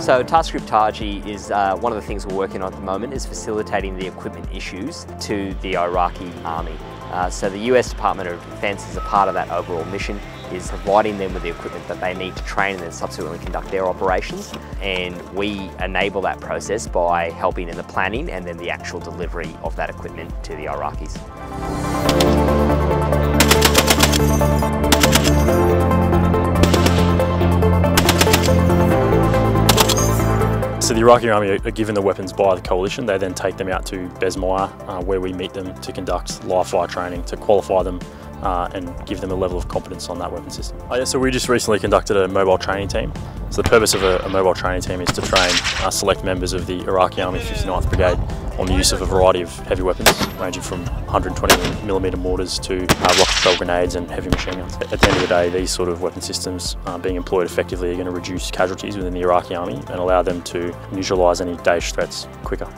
So Task Group Taji is one of the things we're working on at the moment is facilitating the equipment issues to the Iraqi army. So the US Department of Defense is a part of that overall mission, is providing them with the equipment that they need to train and then subsequently conduct their operations. And we enable that process by helping in the planning and then the actual delivery of that equipment to the Iraqis. So the Iraqi army are given the weapons by the coalition. They then take them out to Besmayah, where we meet them to conduct live fire training, to qualify them and give them a level of competence on that weapon system. So we just recently conducted a mobile training team. So the purpose of a mobile training team is to train select members of the Iraqi Army 59th Brigade on the use of a variety of heavy weapons, ranging from 120mm mortars to rocket-propelled grenades and heavy machine guns. At the end of the day, these sort of weapon systems being employed effectively are going to reduce casualties within the Iraqi Army and allow them to neutralise any Daesh threats quicker.